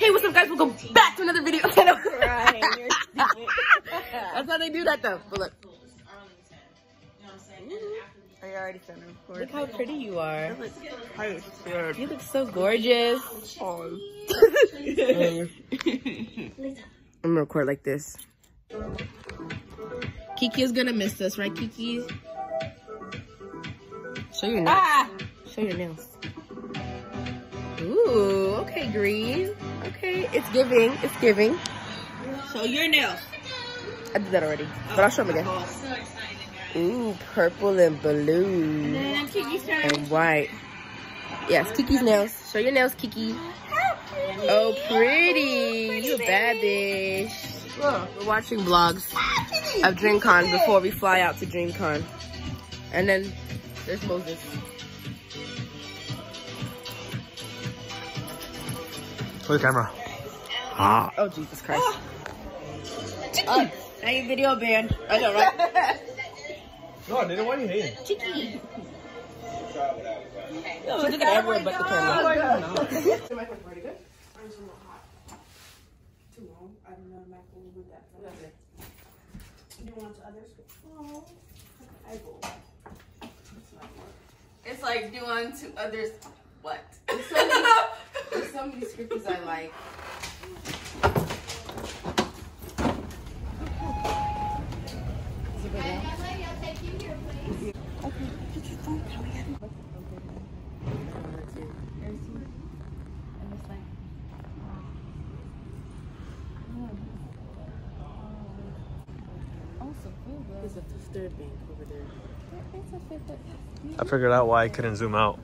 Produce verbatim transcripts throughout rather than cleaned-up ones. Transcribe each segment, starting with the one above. Hey, what's up, guys? Welcome back to another video. Ryan, you're stupid. That's how they do that, though. But look. Are you already done, of course? Look how pretty you are. Look, you look so gorgeous. Oh. I'm gonna record like this. Kiki is gonna miss us, right, Kiki? Show your nails. Ah! Show your nails. Ooh, okay, green. Okay, it's giving. It's giving. Show your nails. I did that already, but I'll show them again. Ooh, purple and blue. And white. Yes, Kiki's nails. Show your nails, Kiki. Oh, pretty. You a bad bitch. We're watching vlogs of DreamCon before we fly out to DreamCon. And then there's Moses. For the camera. Ah. Oh, Jesus Christ. Oh, now you video banned. I know, right? No, neither one you hate it. Chicky. No, look at everyone but the camera. Oh, the mic was pretty good. Mine's a little hot. Too long. I don't know the mic will do that. You don't want to others? Oh. I will. It's like do unto others what? There's so many, there's so many scriptures I like. There's a fifth third bank over there. There is a fifth third bank. I figured out why I couldn't zoom out.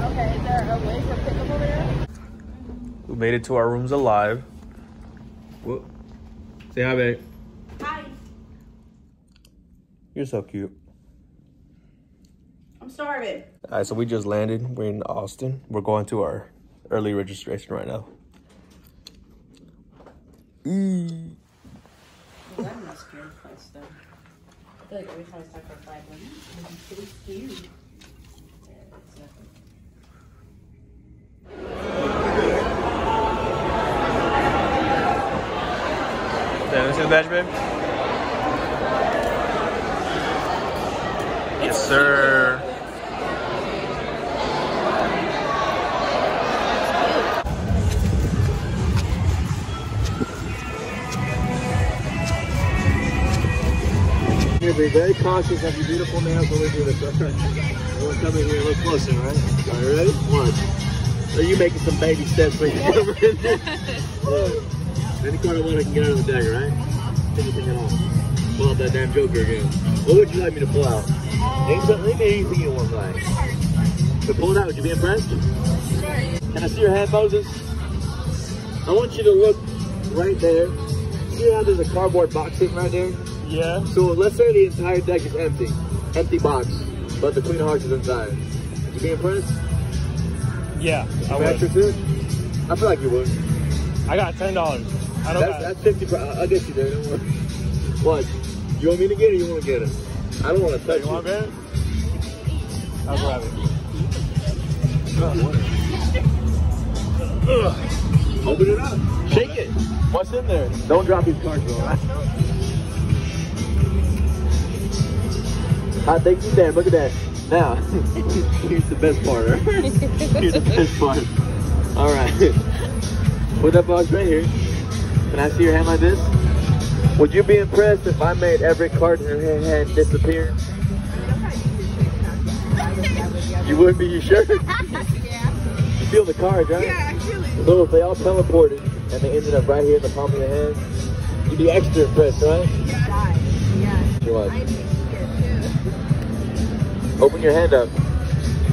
Okay, is there a way for pickup over there? We made it to our rooms alive. Whoa. Say hi, babe. Hi. You're so cute. I'm starving. All right, so we just landed. We're in Austin. We're going to our early registration right now. Mm. Well, I'm not scared of flights, though. I feel like every time I talk about flight, I'm like, I'm pretty cute. Yeah, it's nothing. Did I miss your badge, babe? Yes, sir. Be very cautious of your beautiful nails when we do this. Everyone come in here a little closer, right? Are you ready? One. So you making some baby steps when you come in there. Any kind of one I can get out of the deck, right? Anything at all. Pull out that damn joker again. What would you like me to pull out? Name something, anything you want, like. So pull it out, would you be impressed? Can I see your hat, Moses? I want you to look right there. See how there's a cardboard box sitting right there? Yeah. So let's say the entire deck is empty. Empty box. But the Queen of Hearts is inside. Would you be impressed? Yeah. I would. I feel like you would. I got ten dollars. I don't that's, got that's fifty. I'll get you there. Don't worry. What? You want me to get it or you want to get it? I don't want to touch you. You want it? I'll grab it. Ugh. Open it up. Shake it. What's in there? Don't drop these cards, bro. I think you did. Look at that. Now, here's the best part. Here's the best part. All right. Put that box right here. Can I see your hand like this? Would you be impressed if I made every card in your hand disappear? You would be, you sure? Yeah. You feel the cards, right? Yeah, I feel it. So if they all teleported and they ended up right here in the palm of your hand, you'd be extra impressed, right? Yeah. Yeah. You would. Open your hand up.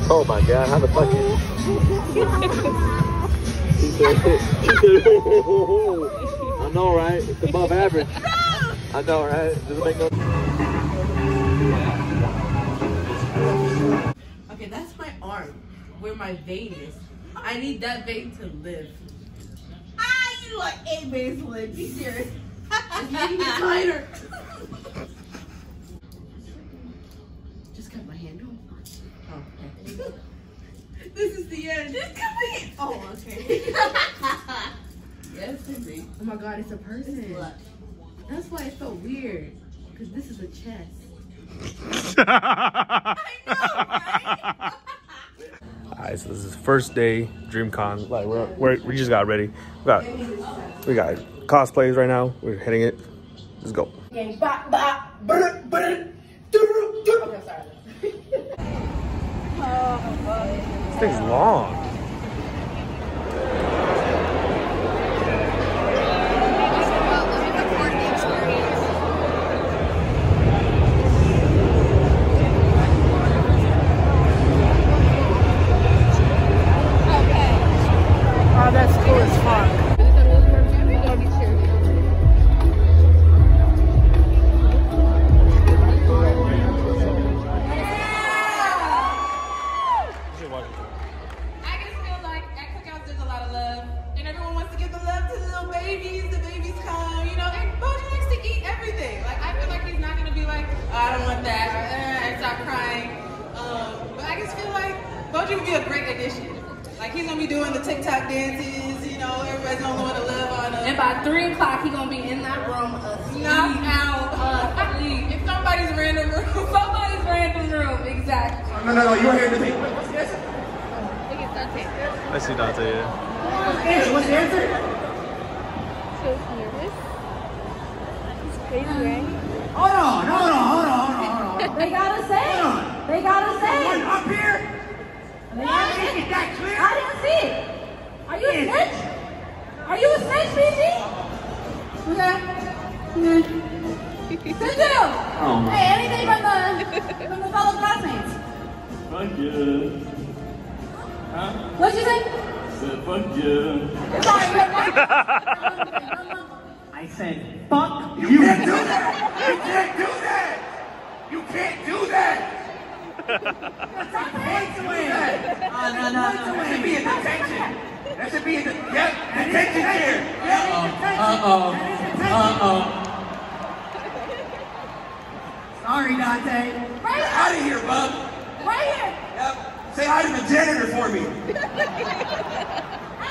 Oh my God, how the fuck is it? She said, she said, oh, oh, oh. I know, right? It's above average. I know, right? Doesn't make no. Okay, that's my arm, where my vein is. I need that vein to live. Ah, you like eight veins to live. Be serious. It's getting tighter. Cut my hand off. Oh. This is the end. This could be. Oh, okay. Yes, could be. Oh my God, it's a person. That's why it's so weird. Because this is a chest. I know, right? Alright, so this is the first day DreamCon. Like we're, we're we just got ready. We got we got cosplays right now. We're hitting it. Let's go. Okay, bop, bop, brr, brr. This thing's long. Like, he's gonna be doing the TikTok dances, you know, everybody's gonna want to love on us. And by three o'clock, he's gonna be in that room asleep. Knocked out, asleep. If somebody's random room, somebody's random room, exactly. No, no, no, you're here to me. What's the answer? I think it's Dante. I see Dante, yeah. What's the answer? So nervous. He's crazy, right? Hold on, hold on, hold on, hold on, hold on. They gotta say. They gotta say. One up here. No, I didn't see it. I didn't see it. Are you a snitch? Are you a snitch, B G? Okay. Okay. Good deal. Oh my. Hey, anything from the from the fellow classmates? Fuck yeah. Huh? What'd you say? I said fuck yeah. Sorry, I said fuck you. You can't do that. You can't do that. You can't do that. That's oh, no, no, no. That should be in detention. That should be in the, yep, detention here. Uh-oh. Uh-oh. Uh-oh. Sorry, Dante. Right here. Out of here, bub. Right here. Yep. Say hi to the janitor for me.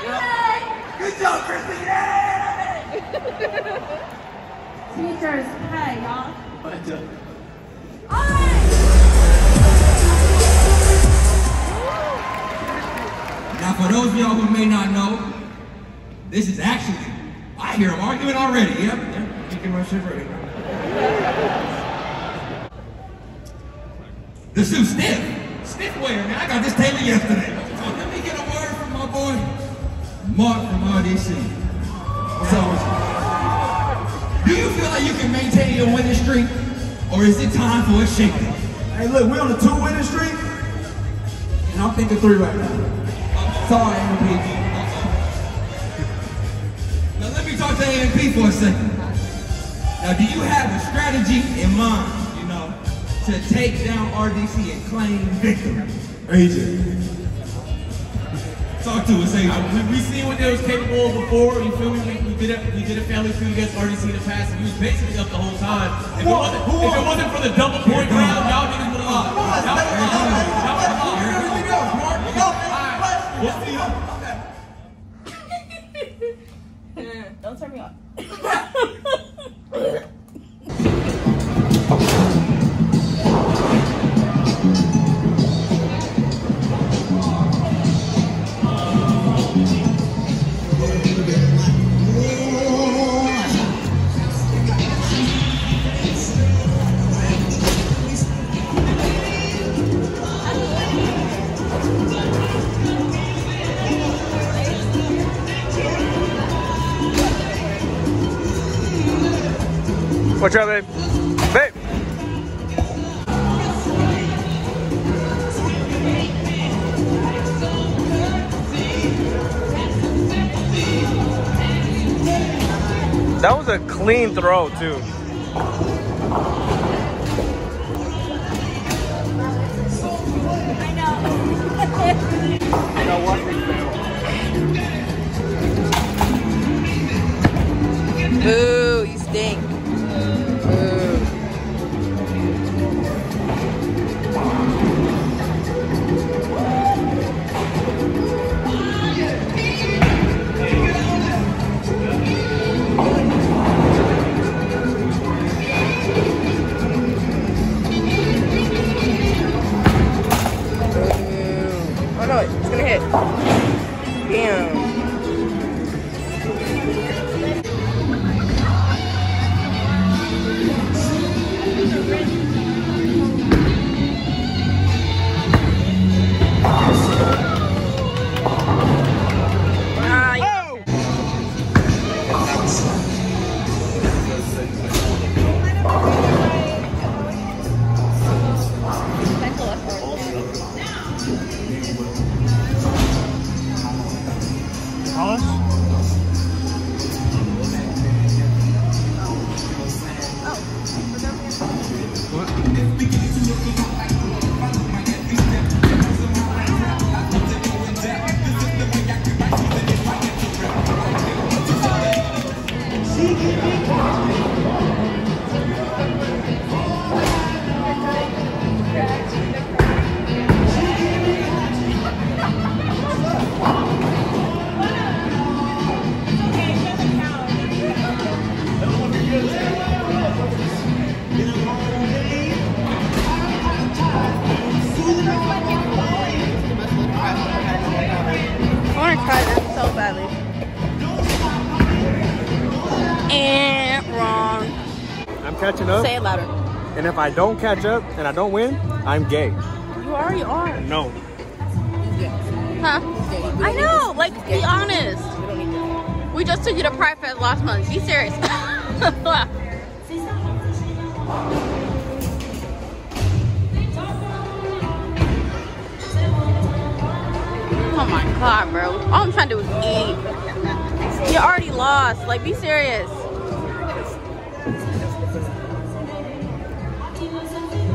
Yep. Good job, Christy. Yeah. Teacher's pay, y'all. But, uh, all right. Now, for those of y'all who may not know, this is actually, I hear them arguing already. Yep, yep, you can rush it ready. The shoe stiff, stiff wear. Man, I got this tailored yesterday. So let me get a word from my boy, Mark from R D C. So, do you feel like you can maintain your winning streak, or is it time for a shakedown? Hey, look, we're on a two winning streak, and I'm thinking three right now. Sorry, A M P. Now let me talk to A M P for a second. Now, do you have a strategy in mind, you know, to take down R D C and claim victory? A J. Talk to us, A J. We, we seen what they was capable of before. You feel me? We, we did it. We did a family feud against R D C in the past, and we was basically up the whole time. If it wasn't, if it wasn't for the double point round, y'all niggas would have lost. Don't turn me on. Watch out, babe. Babe! That was a clean throw, too. I know. You know what? Boo, you stink. Ooh. Damn. Catching up. Say it louder. And if I don't catch up and I don't win, I'm gay. You already are. No. Huh? I know. Like, be honest. We just took you to Pride Fest last month. Be serious. Oh my god, bro. All I'm trying to do is eat. You already lost. Like, be serious.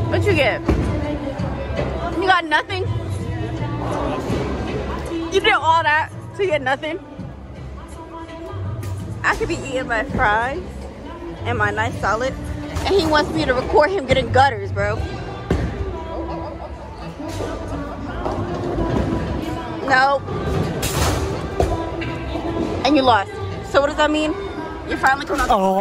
What you get? You got nothing? You did all that so you get nothing? I could be eating my fries and my nice salad, and he wants me to record him getting gutters, bro. No. And you lost. So what does that mean? You're finally coming out. Oh.